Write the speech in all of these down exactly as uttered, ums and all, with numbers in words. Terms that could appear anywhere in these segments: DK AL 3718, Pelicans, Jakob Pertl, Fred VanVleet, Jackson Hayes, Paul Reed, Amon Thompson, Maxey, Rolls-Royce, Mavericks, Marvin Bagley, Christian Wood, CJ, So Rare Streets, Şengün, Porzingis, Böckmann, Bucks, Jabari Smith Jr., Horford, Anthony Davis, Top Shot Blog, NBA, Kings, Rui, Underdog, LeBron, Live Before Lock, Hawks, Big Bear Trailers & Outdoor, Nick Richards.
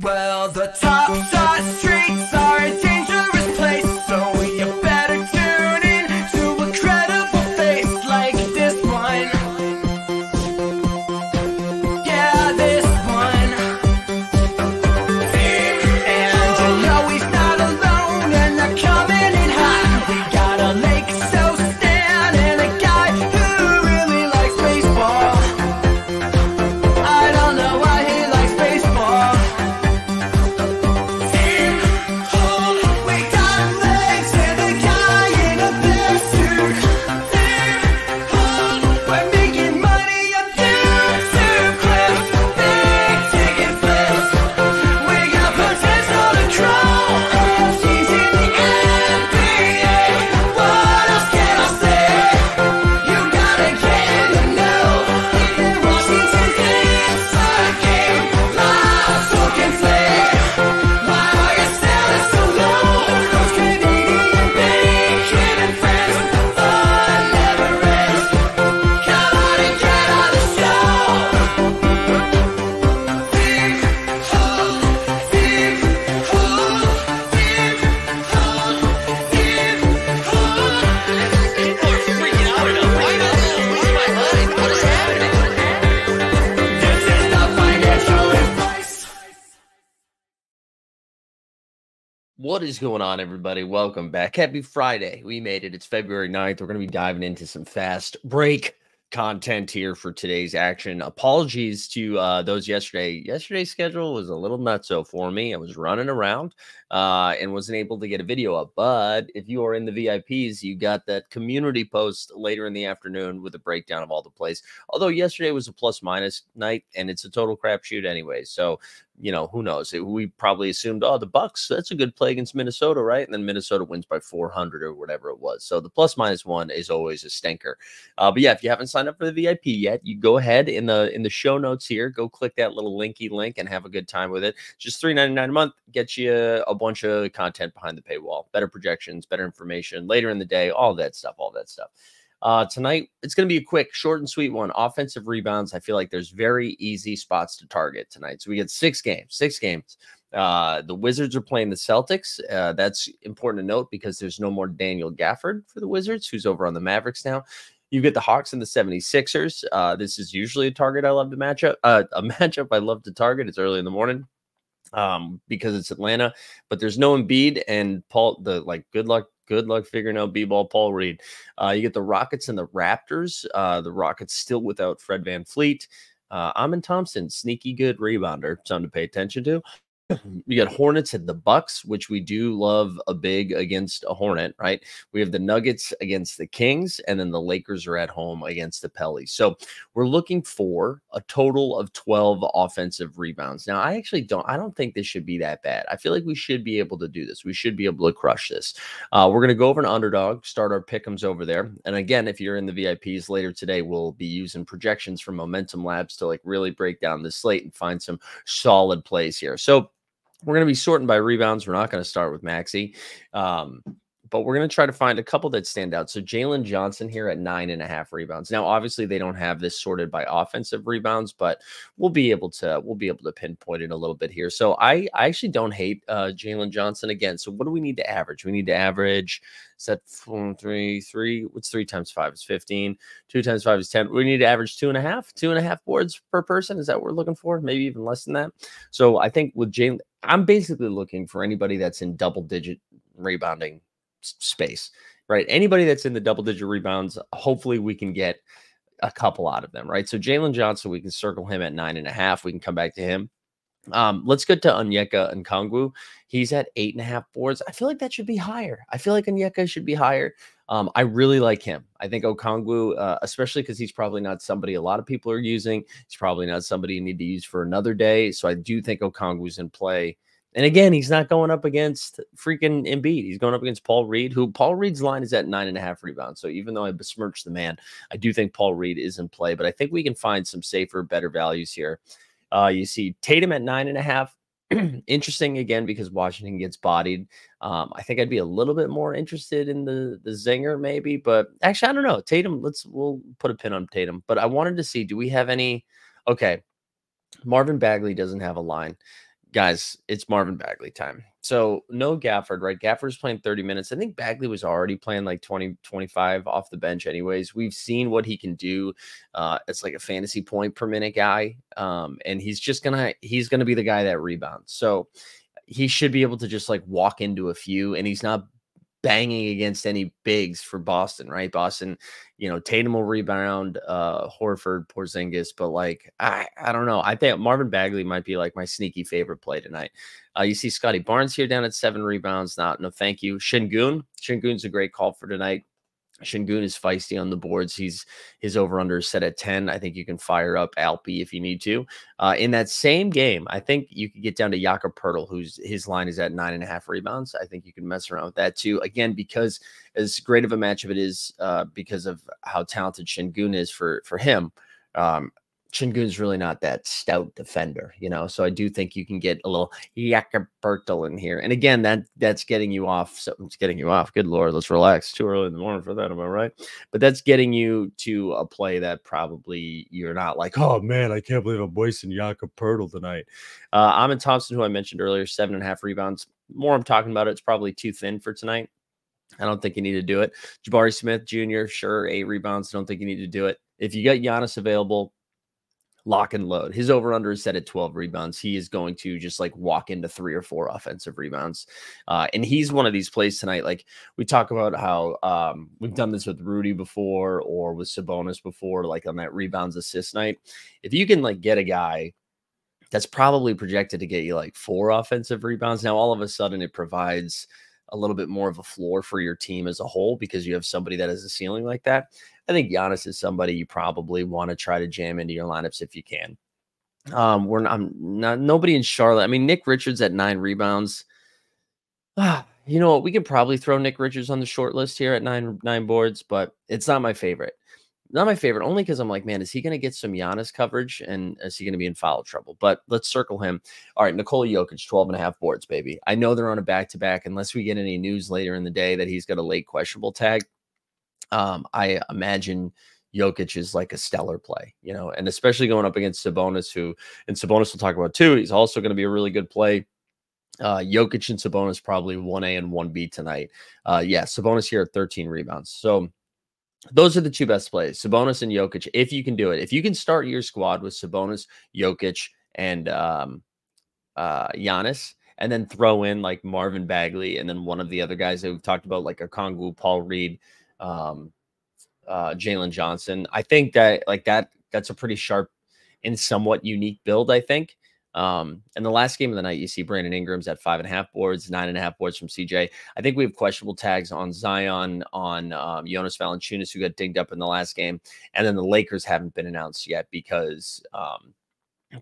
Well, the Topshot streets are a dangerous place, so you better tune in to a credible face like this one. Yeah, this one. And you know he's not alone, and they're coming in hot. We got a Lakers host stand and a guy who really likes baseball. I don't know why he likes baseball. What is going on, everybody? Welcome back. Happy Friday. We made it. It's February ninth. We're going to be diving into some fast break content here for today's action. Apologies to uh, those yesterday. Yesterday's schedule was a little nutso for me. I was running around uh, and wasn't able to get a video up. But if you are in the V I Ps, you got that community post later in the afternoon with a breakdown of all the plays. Although yesterday was a plus-minus night, and it's a total crapshoot anyway. So, you know, who knows? We probably assumed, oh, the Bucks, that's a good play against Minnesota, right? And then Minnesota wins by four hundred or whatever it was. So the plus minus one is always a stinker. Uh, but yeah, if you haven't signed up for the V I P yet, you go ahead in the in the show notes here. Go click that little linky link and have a good time with it. Just three ninety-nine a month gets you a bunch of content behind the paywall, better projections, better information later in the day, all that stuff, all that stuff. Uh, tonight, it's going to be a quick, short and sweet one. Offensive rebounds. I feel like there's very easy spots to target tonight. So we get six games, six games. Uh, the Wizards are playing the Celtics. Uh, that's important to note because there's no more Daniel Gafford for the Wizards, who's over on the Mavericks now. You get the Hawks and the seventy-sixers. Uh, this is usually a target I love to match up, uh, a matchup I love to target. It's early in the morning. Um, because it's Atlanta, but there's no Embiid and Paul, the like, good luck, good luck figuring out B-ball Paul Reed. Uh, you get the Rockets and the Raptors, uh, the Rockets still without Fred VanVleet, uh, Amon Thompson, sneaky good rebounder, something to pay attention to. You got Hornets and the Bucks, which we do love a big against a Hornet, right? We have the Nuggets against the Kings, and then the Lakers are at home against the Pelicans. So we're looking for a total of twelve offensive rebounds. Now, I actually don't, I don't think this should be that bad. I feel like we should be able to do this. We should be able to crush this. Uh, we're going to go over an Underdog, start our pick'ems over there. And again, if you're in the V I Ps later today, we'll be using projections from Momentum Labs to like really break down the slate and find some solid plays here. So we're going to be sorting by rebounds. We're not going to start with Maxey, um, but we're going to try to find a couple that stand out. So Jaylen Johnson here at nine and a half rebounds. Now, obviously, they don't have this sorted by offensive rebounds, but we'll be able to we'll be able to pinpoint it a little bit here. So I, I actually don't hate uh, Jaylen Johnson again. So what do we need to average? We need to average. Is that four, three, three? What's three times five is fifteen. Two times five is ten. We need to average two and a half, two and a half boards per person. Is that what we're looking for? Maybe even less than that. So I think with Jaylen, I'm basically looking for anybody that's in double digit rebounding space, right? Anybody that's in the double digit rebounds, hopefully we can get a couple out of them, right? So Jaylen Johnson, we can circle him at nine and a half. We can come back to him. Um, let's go to Onyeka Okongwu. He's at eight and a half boards. I feel like that should be higher. I feel like Onyeka should be higher. Um, I really like him. I think Okongwu, uh, especially because he's probably not somebody a lot of people are using. He's probably not somebody you need to use for another day. So I do think Okongwu's in play. And again, he's not going up against freaking Embiid. He's going up against Paul Reed, who Paul Reed's line is at nine and a half rebounds. So even though I besmirched the man, I do think Paul Reed is in play. But I think we can find some safer, better values here. Uh, you see Tatum at nine and a half. Interesting again because Washington gets bodied. Um, I think I'd be a little bit more interested in the the zinger maybe, but actually I don't know. Tatum, let's we'll put a pin on Tatum. But I wanted to see, do we have any? Okay, Marvin Bagley doesn't have a line. guys, it's Marvin Bagley time. So no Gafford, right? Gafford's playing thirty minutes. I think Bagley was already playing like twenty, twenty-five off the bench anyways. We've seen what he can do. Uh, it's like a fantasy point per minute guy. Um, and he's just going to, he's going to be the guy that rebounds. So he should be able to just like walk into a few, and he's not banging against any bigs for Boston, right? Boston, you know, Tatum will rebound, uh, Horford, Porzingis, but like, I, I don't know. I think Marvin Bagley might be like my sneaky favorite play tonight. Uh, you see Scotty Barnes here down at seven rebounds. Not, no, thank you. Şengün. Şengün's a great call for tonight. Şengün is feisty on the boards. He's his over-under is set at ten. I think you can fire up Alpi if you need to. Uh, in that same game, I think you could get down to Jakob Pertl, who's his line is at nine and a half rebounds. I think you can mess around with that too. Again, because as great of a matchup it is, uh, because of how talented Şengün is for for him. Um, Şengün's really not that stout defender, you know, so I do think you can get a little Jakob Pertl in here. And again, that that's getting you off. So it's getting you off. Good Lord, let's relax. Too early in the morning for that, am I right? But that's getting you to a play that probably you're not like, oh man, I can't believe I'm wasting Jakob Pertl tonight. Uh, Amon Thompson, who I mentioned earlier, seven and a half rebounds. More I'm talking about it, it's probably too thin for tonight. I don't think you need to do it. Jabari Smith Junior, sure, eight rebounds. I don't think you need to do it. If you got Giannis available, lock and load. His over-under is set at twelve rebounds. He is going to just like walk into three or four offensive rebounds. Uh, and he's one of these plays tonight. Like we talk about how um, we've done this with Rudy before or with Sabonis before, like on that rebounds assist night. If you can like get a guy that's probably projected to get you like four offensive rebounds, now all of a sudden it provides a little bit more of a floor for your team as a whole because you have somebody that has a ceiling like that. I think Giannis is somebody you probably want to try to jam into your lineups if you can. Um, we're not, I'm not nobody in Charlotte. I mean, Nick Richards at nine rebounds. Ah, you know what? We could probably throw Nick Richards on the short list here at nine nine boards, but it's not my favorite. Not my favorite, only because I'm like, man, is he going to get some Giannis coverage and is he going to be in foul trouble? But let's circle him. All right, Nikola Jokic, twelve and a half boards, baby. I know they're on a back-to-back. Unless we get any news later in the day that he's got a late questionable tag, um, I imagine Jokic is like a stellar play, you know, and especially going up against Sabonis, who, and Sabonis we'll talk about too, he's also going to be a really good play. Uh, Jokic and Sabonis probably one A and one B tonight. Uh, yeah, Sabonis here at thirteen rebounds. So, those are the two best plays, Sabonis and Jokic, if you can do it. If you can start your squad with Sabonis, Jokic, and um, uh, Giannis, and then throw in like Marvin Bagley and then one of the other guys that we've talked about, like Okongwu, Paul Reed, um, uh, Jaylen Johnson. I think that like that that's a pretty sharp and somewhat unique build, I think. Um, and the last game of the night, you see Brandon Ingram's at five and a half boards, nine and a half boards from C J. I think we have questionable tags on Zion, on um, Jonas Valanciunas, who got dinged up in the last game. And then the Lakers haven't been announced yet because um,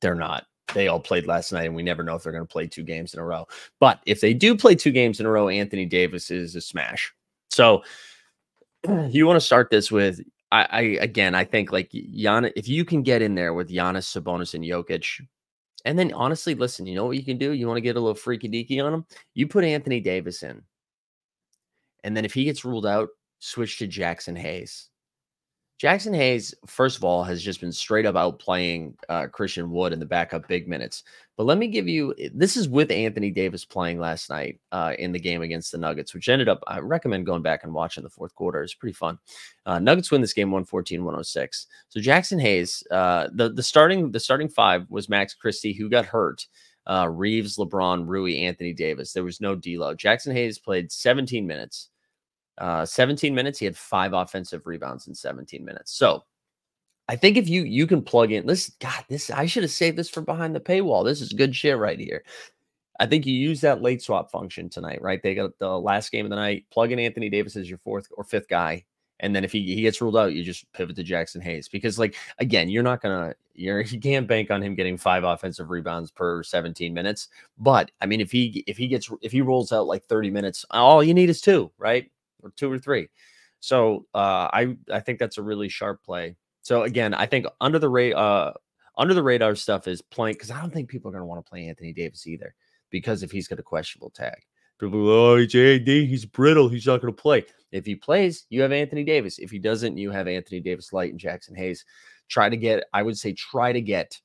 they're not. They all played last night, and we never know if they're going to play two games in a row. But if they do play two games in a row, Anthony Davis is a smash. So you want to start this with, I, I again, I think like Giannis, if you can get in there with Giannis, Sabonis, and Jokic. And then, honestly, listen, you know what you can do? You want to get a little freaky-deaky on him? You put Anthony Davis in. And then if he gets ruled out, switch to Jackson Hayes. Jackson Hayes, first of all, has just been straight up outplaying uh, Christian Wood in the backup big minutes. But let me give you – this is with Anthony Davis playing last night uh, in the game against the Nuggets, which ended up – I recommend going back and watching the fourth quarter. It's pretty fun. Uh, Nuggets win this game one fourteen, one oh six. So Jackson Hayes, uh, the, the, starting, the starting five was Max Christie, who got hurt. Uh, Reeves, LeBron, Rui, Anthony Davis. There was no D-Lo. Jackson Hayes played seventeen minutes. Uh, seventeen minutes, he had five offensive rebounds in seventeen minutes. So I think if you you can plug in, listen, God, this I should have saved this for behind the paywall. This is good shit right here. I think you use that late swap function tonight, right? They got the last game of the night. Plug in Anthony Davis as your fourth or fifth guy, and then if he, he gets ruled out, you just pivot to Jackson Hayes because, like, again, you're not gonna you're you can't bank on him getting five offensive rebounds per seventeen minutes. But I mean, if he if he gets if he rolls out like thirty minutes, all you need is two, right? Or two or three. So uh, I, I think that's a really sharp play. So again, I think under the ra uh, under the radar stuff is playing because I don't think people are going to want to play Anthony Davis either because if he's got a questionable tag, people are like, oh, J D, he's brittle. He's not going to play. If he plays, you have Anthony Davis. If he doesn't, you have Anthony Davis Light and Jackson Hayes. Try to get, I would say try to get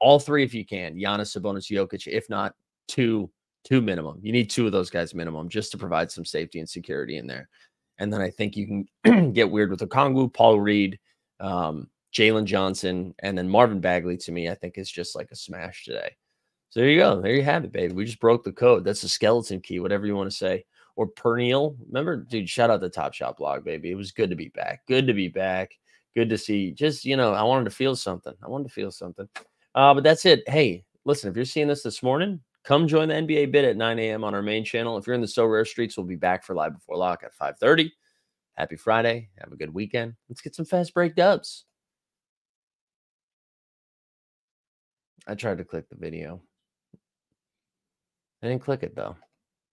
all three if you can. Giannis, Sabonis, Jokic. If not, two, two minimum. You need two of those guys minimum just to provide some safety and security in there. And then I think you can get weird with Okongwu, Paul Reed, um, Jaylen Johnson, and then Marvin Bagley, to me, I think is just like a smash today. So there you go. There you have it, baby. We just broke the code. That's a skeleton key, whatever you want to say. Or perennial. Remember, dude, shout out the Top Shot blog, baby. It was good to be back. Good to be back. Good to see. Just, you know, I wanted to feel something. I wanted to feel something. Uh, but that's it. Hey, listen, if you're seeing this this morning, come join the N B A Bit at nine A M on our main channel. If you're in the So Rare streets, we'll be back for Live Before Lock at five thirty. Happy Friday. Have a good weekend. Let's get some fast break dubs. I tried to click the video. I didn't click it, though.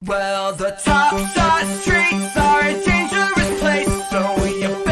Well, the Top Shot streets are a dangerous place, so you